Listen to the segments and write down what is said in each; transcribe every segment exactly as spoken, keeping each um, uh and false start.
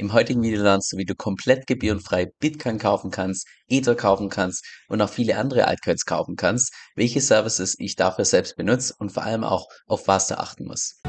Im heutigen Video lernst du, wie du komplett gebührenfrei Bitcoin kaufen kannst, Ether kaufen kannst und auch viele andere Altcoins kaufen kannst, welche Services ich dafür selbst benutze und vor allem auch, auf was du achten musst.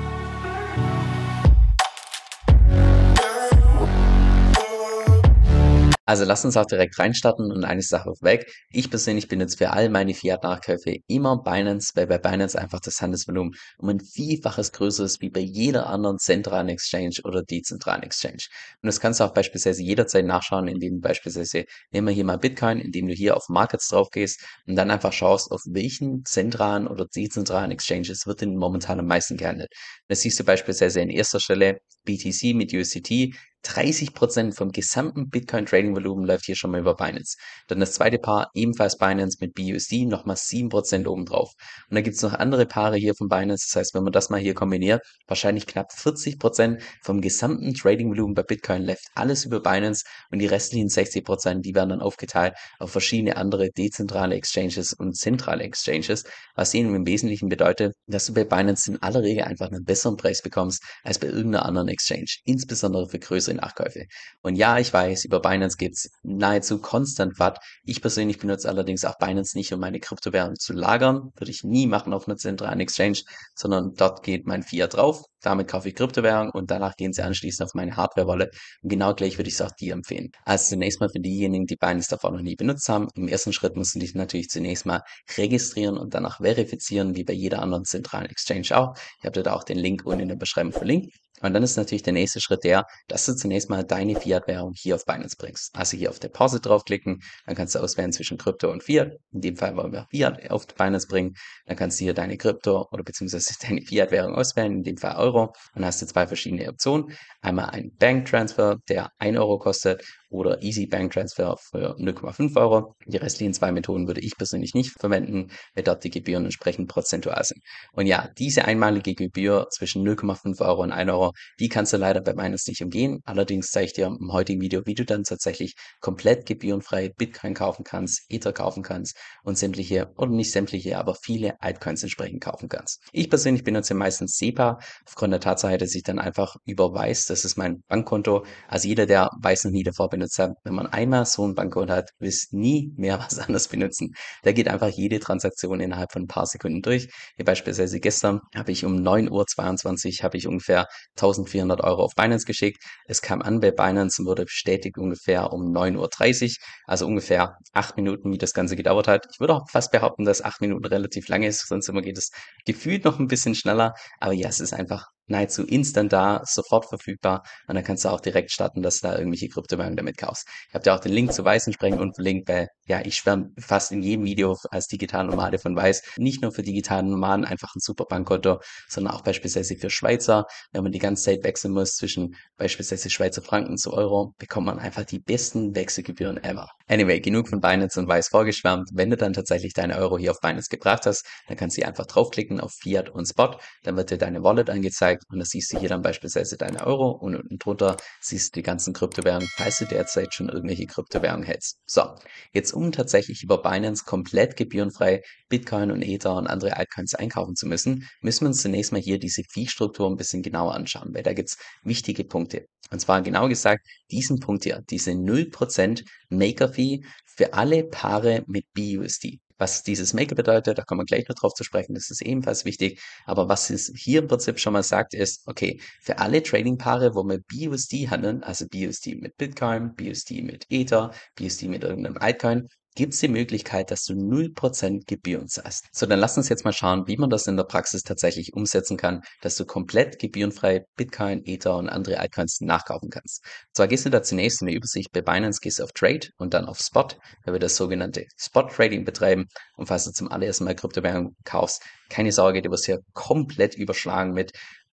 Also lass uns auch direkt reinstarten und eine Sache vorweg. Ich persönlich benutze für all meine Fiat-Nachkäufe immer Binance, weil bei Binance einfach das Handelsvolumen um ein Vielfaches größer ist wie bei jeder anderen zentralen Exchange oder dezentralen Exchange. Und das kannst du auch beispielsweise jederzeit nachschauen, indem du beispielsweise, nehmen wir hier mal Bitcoin, indem du hier auf Markets drauf gehst und dann einfach schaust, auf welchen zentralen oder dezentralen Exchanges wird denn momentan am meisten gehandelt. Das siehst du beispielsweise in erster Stelle B T C mit U S D T, dreißig Prozent vom gesamten Bitcoin-Trading-Volumen läuft hier schon mal über Binance. Dann das zweite Paar, ebenfalls Binance mit B U S D, nochmal sieben Prozent obendrauf. Und dann gibt es noch andere Paare hier von Binance, das heißt, wenn man das mal hier kombiniert, wahrscheinlich knapp vierzig Prozent vom gesamten Trading-Volumen bei Bitcoin läuft alles über Binance und die restlichen sechzig Prozent, die werden dann aufgeteilt auf verschiedene andere dezentrale Exchanges und zentrale Exchanges, was eben im Wesentlichen bedeutet, dass du bei Binance in aller Regel einfach einen besseren Preis bekommst als bei irgendeiner anderen Exchange, insbesondere für größere Nachkäufe. Und ja, ich weiß, über Binance gibt es nahezu konstant Watt. Ich persönlich benutze allerdings auch Binance nicht, um meine Kryptowährung zu lagern. Würde ich nie machen auf einer zentralen Exchange, sondern dort geht mein Fiat drauf. Damit kaufe ich Kryptowährung und danach gehen sie anschließend auf meine Hardware-Wallet. Und genau gleich würde ich es auch dir empfehlen. Also zunächst mal für diejenigen, die Binance davor noch nie benutzt haben. Im ersten Schritt musst du dich natürlich zunächst mal registrieren und danach verifizieren, wie bei jeder anderen zentralen Exchange auch. Ich habe da auch den Link unten in der Beschreibung verlinkt. Und dann ist natürlich der nächste Schritt der, dass du zunächst mal deine Fiat-Währung hier auf Binance bringst. Also hier auf Deposit draufklicken, dann kannst du auswählen zwischen Krypto und Fiat. In dem Fall wollen wir Fiat auf Binance bringen. Dann kannst du hier deine Krypto oder beziehungsweise deine Fiat-Währung auswählen, in dem Fall Euro. Und dann hast du zwei verschiedene Optionen. Einmal einen Bank-Transfer, der ein Euro kostet, oder Easy Bank Transfer für null Komma fünf Euro. Die restlichen zwei Methoden würde ich persönlich nicht verwenden, weil dort die Gebühren entsprechend prozentual sind. Und ja, diese einmalige Gebühr zwischen null Komma fünf Euro und ein Euro, die kannst du leider bei Binance nicht umgehen. Allerdings zeige ich dir im heutigen Video, wie du dann tatsächlich komplett gebührenfrei Bitcoin kaufen kannst, Ether kaufen kannst und sämtliche, oder nicht sämtliche, aber viele Altcoins entsprechend kaufen kannst. Ich persönlich benutze meistens SEPA, aufgrund der Tatsache, dass ich dann einfach über Wise, das ist mein Bankkonto, also jeder, der Wise noch nie davor benutzt, hat, wenn man einmal so ein Bankkonto hat, willst du nie mehr was anderes benutzen. Da geht einfach jede Transaktion innerhalb von ein paar Sekunden durch. Hier beispielsweise gestern habe ich um neun Uhr zweiundzwanzig habe ich ungefähr eintausendvierhundert Euro auf Binance geschickt. Es kam an bei Binance und wurde bestätigt ungefähr um neun Uhr dreißig, also ungefähr acht Minuten, wie das Ganze gedauert hat. Ich würde auch fast behaupten, dass acht Minuten relativ lang ist, sonst immer geht es gefühlt noch ein bisschen schneller. Aber ja, es ist einfach nahezu instant da, sofort verfügbar und dann kannst du auch direkt starten, dass du da irgendwelche Kryptowährungen damit kaufst. Ich habe dir auch den Link zu Wise entsprechend unten verlinkt, weil ja, ich schwärme fast in jedem Video als digitale Nomade von Wise. Nicht nur für digitale Nomaden einfach ein super Bankkonto, sondern auch beispielsweise für Schweizer. Wenn man die ganze Zeit wechseln muss zwischen beispielsweise Schweizer Franken zu Euro, bekommt man einfach die besten Wechselgebühren ever. Anyway, genug von Binance und Wise vorgeschwärmt. Wenn du dann tatsächlich deine Euro hier auf Binance gebracht hast, dann kannst du einfach draufklicken auf Fiat und Spot, dann wird dir deine Wallet angezeigt. Und da siehst du hier dann beispielsweise deine Euro und unten drunter siehst du die ganzen Kryptowährungen, falls du derzeit schon irgendwelche Kryptowährungen hältst. So, jetzt um tatsächlich über Binance komplett gebührenfrei Bitcoin und Ether und andere Altcoins einkaufen zu müssen, müssen wir uns zunächst mal hier diese Fee-Struktur ein bisschen genauer anschauen, weil da gibt es wichtige Punkte. Und zwar genau gesagt diesen Punkt hier, diese null Prozent Maker-Fee für alle Paare mit B U S D. Was dieses Maker bedeutet, da kommen wir gleich noch drauf zu sprechen, das ist ebenfalls wichtig. Aber was es hier im Prinzip schon mal sagt, ist, okay, für alle Trading-Paare, wo wir B U S D handeln, also B U S D mit Bitcoin, B U S D mit Ether, B U S D mit irgendeinem Altcoin, gibt es die Möglichkeit, dass du null Prozent Gebühren zahlst. So, dann lass uns jetzt mal schauen, wie man das in der Praxis tatsächlich umsetzen kann, dass du komplett gebührenfrei Bitcoin, Ether und andere Altcoins nachkaufen kannst. Und zwar gehst du da zunächst in der Übersicht bei Binance, gehst auf Trade und dann auf Spot, da wir das sogenannte Spot-Trading betreiben. Und falls du zum allerersten Mal Kryptowährung kaufst, keine Sorge, du wirst hier komplett überschlagen mit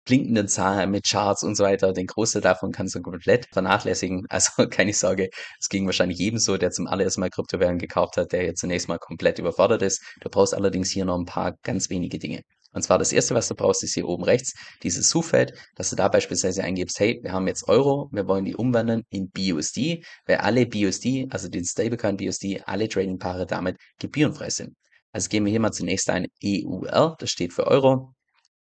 blinkenden Zahlen, mit Charts und so weiter. Den Großteil davon kannst du komplett vernachlässigen. Also keine Sorge, es ging wahrscheinlich jedem so, der zum allerersten Mal Kryptowährungen gekauft hat, der jetzt zunächst mal komplett überfordert ist. Du brauchst allerdings hier noch ein paar ganz wenige Dinge. Und zwar das erste, was du brauchst, ist hier oben rechts dieses Suchfeld, dass du da beispielsweise eingibst, hey, wir haben jetzt Euro, wir wollen die umwandeln in B U S D, weil alle B U S D, also den Stablecoin B U S D, alle Trading-Paare damit gebührenfrei sind. Also gehen wir hier mal zunächst ein E U R, das steht für Euro.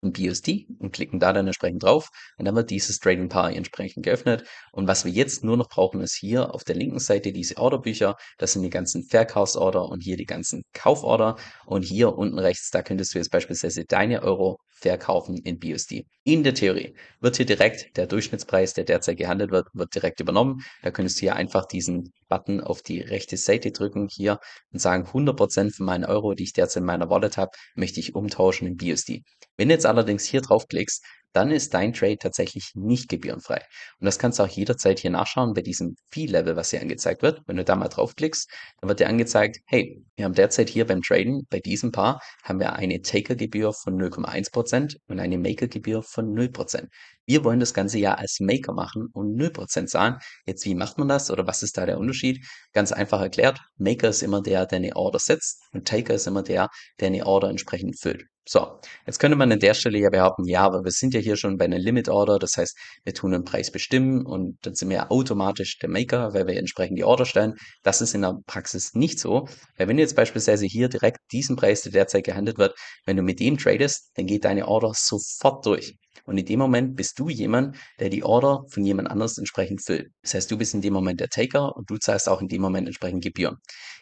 ein B U S D und klicken da dann entsprechend drauf und dann wird dieses Trading Paar entsprechend geöffnet. Und was wir jetzt nur noch brauchen, ist hier auf der linken Seite diese Orderbücher. Das sind die ganzen Verkaufsorder und hier die ganzen Kauforder. Und hier unten rechts, da könntest du jetzt beispielsweise deine Euro verkaufen in B U S D. In der Theorie wird hier direkt der Durchschnittspreis, der derzeit gehandelt wird, wird direkt übernommen. Da könntest du hier einfach diesen Button auf die rechte Seite drücken hier und sagen, hundert Prozent von meinen Euro, die ich derzeit in meiner Wallet habe, möchte ich umtauschen in B U S D. Wenn du jetzt allerdings hier draufklickst, dann ist dein Trade tatsächlich nicht gebührenfrei. Und das kannst du auch jederzeit hier nachschauen bei diesem Fee-Level, was hier angezeigt wird. Wenn du da mal draufklickst, dann wird dir angezeigt, hey, wir haben derzeit hier beim Traden, bei diesem Paar, haben wir eine Taker-Gebühr von null Komma eins Prozent und eine Maker-Gebühr von null Prozent. Wir wollen das ganze Jahr als Maker machen und null Prozent zahlen. Jetzt, wie macht man das oder was ist da der Unterschied? Ganz einfach erklärt, Maker ist immer der, der eine Order setzt und Taker ist immer der, der eine Order entsprechend füllt. So, jetzt könnte man an der Stelle ja behaupten, ja, aber wir sind ja hier schon bei einer Limit Order, das heißt, wir tun einen Preis bestimmen und dann sind wir ja automatisch der Maker, weil wir entsprechend die Order stellen. Das ist in der Praxis nicht so, weil wenn du jetzt beispielsweise hier direkt diesen Preis, der derzeit gehandelt wird, wenn du mit dem tradest, dann geht deine Order sofort durch. Und in dem Moment bist du jemand, der die Order von jemand anders entsprechend füllt. Das heißt, du bist in dem Moment der Taker und du zahlst auch in dem Moment entsprechend Gebühren.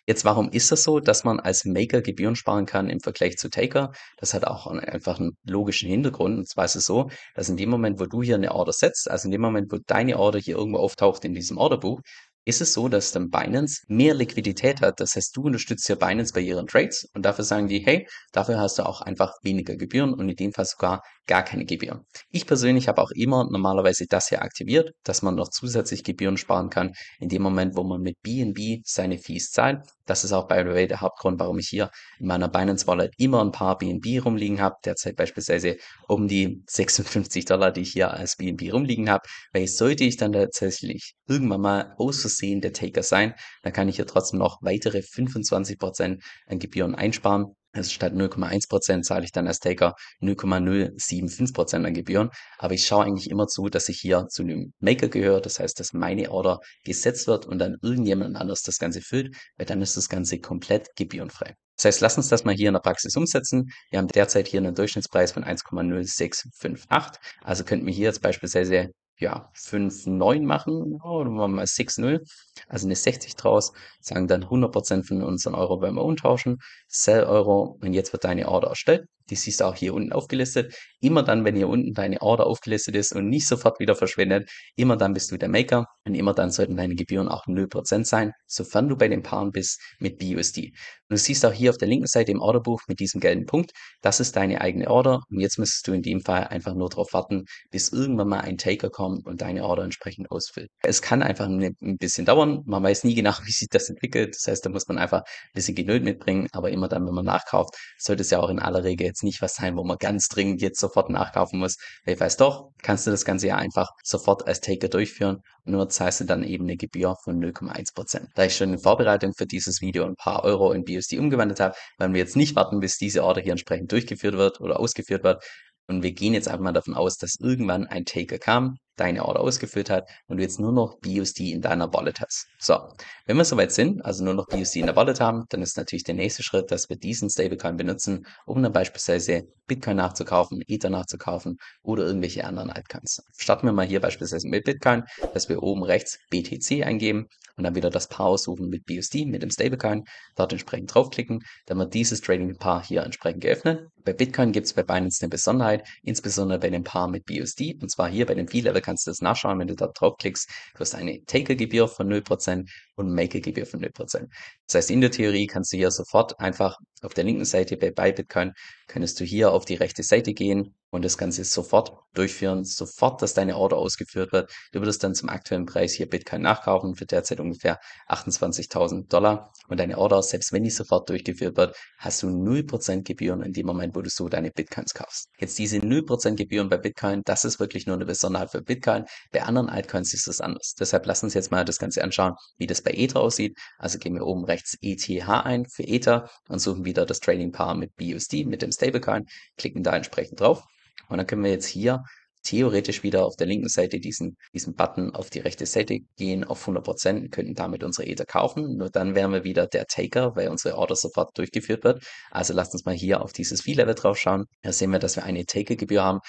Jetzt, warum ist das so, dass man als Maker Gebühren sparen kann im Vergleich zu Taker? Das hat auch einfach einen logischen Hintergrund. Und zwar ist es so, dass in dem Moment, wo du hier eine Order setzt, also in dem Moment, wo deine Order hier irgendwo auftaucht in diesem Orderbuch, ist es so, dass dann Binance mehr Liquidität hat. Das heißt, du unterstützt ja Binance bei ihren Trades und dafür sagen die, hey, dafür hast du auch einfach weniger Gebühren und in dem Fall sogar gar keine Gebühren. Ich persönlich habe auch immer normalerweise das hier aktiviert, dass man noch zusätzlich Gebühren sparen kann in dem Moment, wo man mit B N B seine Fees zahlt. Das ist auch, by the way, der Hauptgrund, warum ich hier in meiner Binance Wallet immer ein paar B N B rumliegen habe. Derzeit beispielsweise um die sechsundfünfzig Dollar, die ich hier als B N B rumliegen habe. Weil sollte ich dann tatsächlich irgendwann mal aus Versehen der Taker sein, dann kann ich hier trotzdem noch weitere fünfundzwanzig Prozent an Gebühren einsparen. Also statt null Komma eins Prozent zahle ich dann als Taker null Komma null fünfundsiebzig Prozent an Gebühren. Aber ich schaue eigentlich immer zu, dass ich hier zu einem Maker gehöre. Das heißt, dass meine Order gesetzt wird und dann irgendjemand anders das Ganze füllt, weil dann ist das Ganze komplett gebührenfrei. Das heißt, lass uns das mal hier in der Praxis umsetzen. Wir haben derzeit hier einen Durchschnittspreis von eins Komma null sechs fünf acht. Also könnten wir hier jetzt beispielsweise ja, fünf Komma neun machen, oder machen wir mal sechs Komma null, also eine sechzig draus, sagen dann hundert Prozent von unseren Euro beim Umtauschen, Sell Euro und jetzt wird deine Order erstellt. Die siehst du auch hier unten aufgelistet. Immer dann, wenn hier unten deine Order aufgelistet ist und nicht sofort wieder verschwindet, immer dann bist du der Maker und immer dann sollten deine Gebühren auch null Prozent sein, sofern du bei den Paaren bist mit B U S D. Und du siehst auch hier auf der linken Seite im Orderbuch mit diesem gelben Punkt, das ist deine eigene Order und jetzt müsstest du in dem Fall einfach nur darauf warten, bis irgendwann mal ein Taker kommt und deine Order entsprechend ausfüllt. Es kann einfach ein bisschen dauern, man weiß nie genau, wie sich das entwickelt, das heißt, da muss man einfach ein bisschen Geduld mitbringen, aber immer dann, wenn man nachkauft, sollte es ja auch in aller Regel jetzt nicht was sein, wo man ganz dringend jetzt sofort nachkaufen muss. Weil falls doch, kannst du das Ganze ja einfach sofort als Taker durchführen und nur zahlst du dann eben eine Gebühr von null Komma eins Prozent. Da ich schon in Vorbereitung für dieses Video ein paar Euro in B U S D umgewandelt habe, werden wir jetzt nicht warten, bis diese Order hier entsprechend durchgeführt wird oder ausgeführt wird. Und wir gehen jetzt einfach mal davon aus, dass irgendwann ein Taker kam, deine Order ausgefüllt hat und du jetzt nur noch B U S D in deiner Wallet hast. So, wenn wir soweit sind, also nur noch B U S D in der Wallet haben, dann ist natürlich der nächste Schritt, dass wir diesen Stablecoin benutzen, um dann beispielsweise Bitcoin nachzukaufen, Ether nachzukaufen oder irgendwelche anderen Altcoins. Starten wir mal hier beispielsweise mit Bitcoin, dass wir oben rechts B T C eingeben und dann wieder das Paar aussuchen mit B U S D, mit dem Stablecoin, dort entsprechend draufklicken, dann wird dieses Trading-Paar hier entsprechend geöffnet. Bei Bitcoin gibt es bei Binance eine Besonderheit, insbesondere bei dem Paar mit B U S D, und zwar hier bei dem Fee-Level kannst du das nachschauen, wenn du dort draufklickst. Du hast eine Taker-Gebühr von null Prozent und Maker-Gebühr von null Prozent. Das heißt, in der Theorie kannst du hier sofort einfach auf der linken Seite bei Buy Bitcoin, könntest du hier auf die rechte Seite gehen und das Ganze sofort durchführen, sofort, dass deine Order ausgeführt wird. Du würdest dann zum aktuellen Preis hier Bitcoin nachkaufen für derzeit ungefähr achtundzwanzigtausend Dollar und deine Order, selbst wenn die sofort durchgeführt wird, hast du null Prozent Gebühren in dem Moment, wo du so deine Bitcoins kaufst. Jetzt diese null Prozent Gebühren bei Bitcoin, das ist wirklich nur eine Besonderheit für Bitcoin. Bei anderen Altcoins ist das anders. Deshalb lass uns jetzt mal das Ganze anschauen, wie das bei Ether aussieht. Also gehen wir oben rechts E T H ein für Ether und suchen wieder das Trading-Paar mit B U S D, mit dem Stablecoin, klicken da entsprechend drauf. Und dann können wir jetzt hier theoretisch wieder auf der linken Seite diesen, diesen Button auf die rechte Seite gehen auf hundert Prozent, könnten damit unsere Ether kaufen. Nur dann wären wir wieder der Taker, weil unsere Order sofort durchgeführt wird. Also lasst uns mal hier auf dieses Fee-Level drauf schauen. Da sehen wir, dass wir eine Taker-Gebühr haben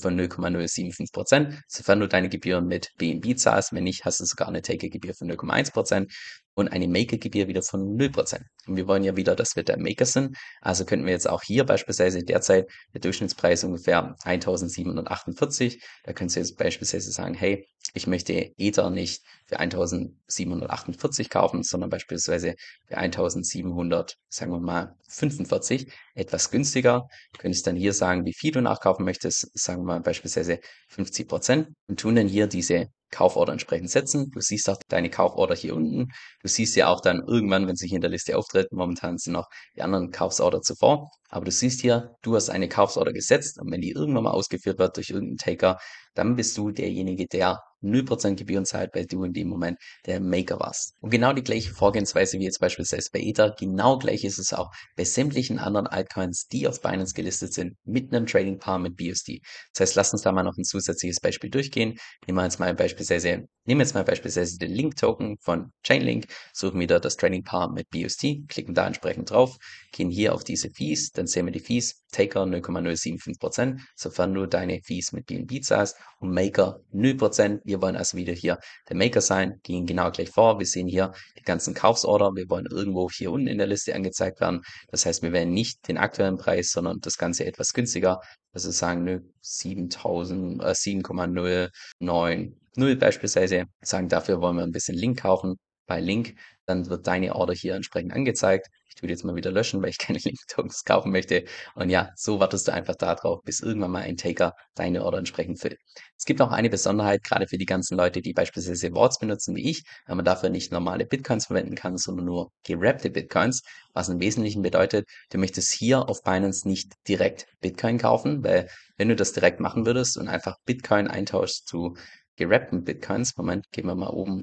von null Komma null sieben fünf Prozent, sofern du deine Gebühren mit B N B zahlst. Wenn nicht, hast du sogar eine Taker-Gebühr von null Komma eins Prozent. Und eine Maker-Gebühr wieder von null Prozent. Und wir wollen ja wieder, dass wir der Maker sind. Also könnten wir jetzt auch hier beispielsweise derzeit der Durchschnittspreis ungefähr eintausendsiebenhundertachtundvierzig. Da könntest du jetzt beispielsweise sagen, hey, ich möchte Ether nicht für eintausendsiebenhundertachtundvierzig kaufen, sondern beispielsweise für eintausendsiebenhundert, sagen wir mal, fünfundvierzig, etwas günstiger. Du könntest dann hier sagen, wie viel du nachkaufen möchtest, sagen wir mal beispielsweise fünfzig Prozent. Und tun dann hier diese Kauforder entsprechend setzen. Du siehst auch deine Kauforder hier unten. Du siehst ja auch dann irgendwann, wenn sie hier in der Liste auftritt, momentan sind noch die anderen Kauforder zuvor. Aber du siehst hier, du hast eine Kauforder gesetzt und wenn die irgendwann mal ausgeführt wird durch irgendeinen Taker, dann bist du derjenige, der null Prozent Gebühren zahlt, weil du in dem Moment der Maker warst. Und genau die gleiche Vorgehensweise wie jetzt beispielsweise bei Ether, genau gleich ist es auch bei sämtlichen anderen Altcoins, die auf Binance gelistet sind, mit einem Trading-Paar mit B U S D. Das heißt, lass uns da mal noch ein zusätzliches Beispiel durchgehen. Nehmen wir jetzt mal beispielsweise, nehmen wir jetzt mal beispielsweise den Link-Token von Chainlink, suchen wieder das Trading-Paar mit B U S D, klicken da entsprechend drauf, gehen hier auf diese Fees, dann sehen wir die Fees, Taker null Komma null sieben fünf Prozent, sofern du deine Fees mit B N B zahlst und Maker null Prozent. Wir wollen also wieder hier der Maker sein, gehen genau gleich vor. Wir sehen hier die ganzen Kaufsorder. Wir wollen irgendwo hier unten in der Liste angezeigt werden. Das heißt, wir wählen nicht den aktuellen Preis, sondern das Ganze etwas günstiger. Also sagen siebentausend, sieben Komma null neun null beispielsweise. Sagen, dafür wollen wir ein bisschen Link kaufen. Bei Link, dann wird deine Order hier entsprechend angezeigt. Ich würde jetzt mal wieder löschen, weil ich keine Link-Tokens kaufen möchte. Und ja, so wartest du einfach darauf, bis irgendwann mal ein Taker deine Order entsprechend füllt. Es gibt auch eine Besonderheit, gerade für die ganzen Leute, die beispielsweise Wallets benutzen wie ich, weil man dafür nicht normale Bitcoins verwenden kann, sondern nur gerappte Bitcoins, was im Wesentlichen bedeutet, du möchtest hier auf Binance nicht direkt Bitcoin kaufen, weil wenn du das direkt machen würdest und einfach Bitcoin eintauschst zu gerappten Bitcoins, Moment, gehen wir mal oben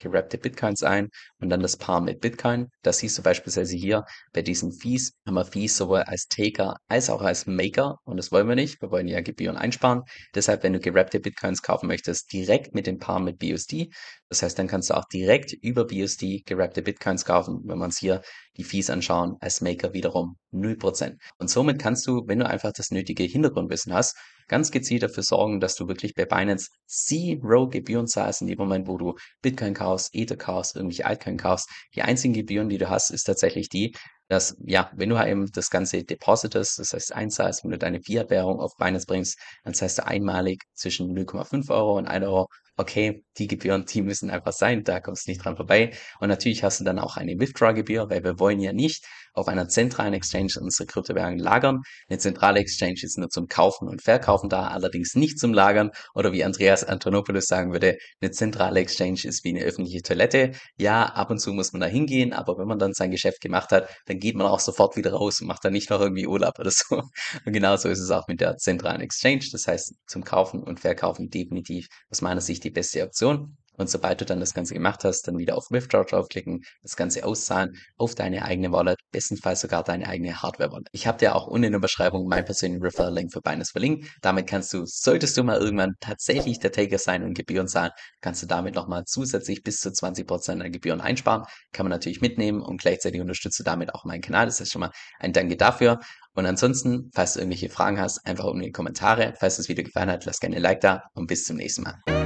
gerappte Bitcoins ein und dann das Paar mit Bitcoin. Das siehst du beispielsweise hier bei diesen Fees, haben wir Fees sowohl als Taker als auch als Maker und das wollen wir nicht, wir wollen ja Gebühren einsparen. Deshalb, wenn du gerappte Bitcoins kaufen möchtest, direkt mit dem Paar mit B U S D, das heißt, dann kannst du auch direkt über B U S D gerappte Bitcoins kaufen, wenn wir uns hier die Fees anschauen, als Maker wiederum null Prozent. Und somit kannst du, wenn du einfach das nötige Hintergrundwissen hast, ganz gezielt dafür sorgen, dass du wirklich bei Binance Zero Gebühren zahlst in dem Moment, wo du Bitcoin kaufst, Ether kaufst, irgendwelche Altcoin kaufst. Die einzigen Gebühren, die du hast, ist tatsächlich die, dass, ja, wenn du halt eben das Ganze depositest, das heißt einzahlst, wenn du deine Fiat-Währung auf Binance bringst, dann zahlst du einmalig zwischen null Komma fünf Euro und ein Euro. Okay, die Gebühren, die müssen einfach sein, da kommst du nicht dran vorbei. Und natürlich hast du dann auch eine Withdraw-Gebühr, weil wir wollen ja nicht auf einer zentralen Exchange unsere Kryptowährungen lagern. Eine zentrale Exchange ist nur zum Kaufen und Verkaufen da, allerdings nicht zum Lagern. Oder wie Andreas Antonopoulos sagen würde, eine zentrale Exchange ist wie eine öffentliche Toilette. Ja, ab und zu muss man da hingehen, aber wenn man dann sein Geschäft gemacht hat, dann geht man auch sofort wieder raus und macht dann nicht noch irgendwie Urlaub oder so. Und genauso ist es auch mit der zentralen Exchange. Das heißt, zum Kaufen und Verkaufen definitiv aus meiner Sicht die beste Option. Und sobald du dann das Ganze gemacht hast, dann wieder auf Withdraw draufklicken, das Ganze auszahlen auf deine eigene Wallet, bestenfalls sogar deine eigene Hardware-Wallet. Ich habe dir auch unten in der Beschreibung meinen persönlichen Referral-Link für Binance verlinkt. Damit kannst du, solltest du mal irgendwann tatsächlich der Taker sein und Gebühren zahlen, kannst du damit nochmal zusätzlich bis zu zwanzig Prozent an Gebühren einsparen. Kann man natürlich mitnehmen und gleichzeitig unterstützt du damit auch meinen Kanal. Das ist schon mal ein Danke dafür. Und ansonsten, falls du irgendwelche Fragen hast, einfach unten in die Kommentare. Falls das Video gefallen hat, lass gerne ein Like da und bis zum nächsten Mal.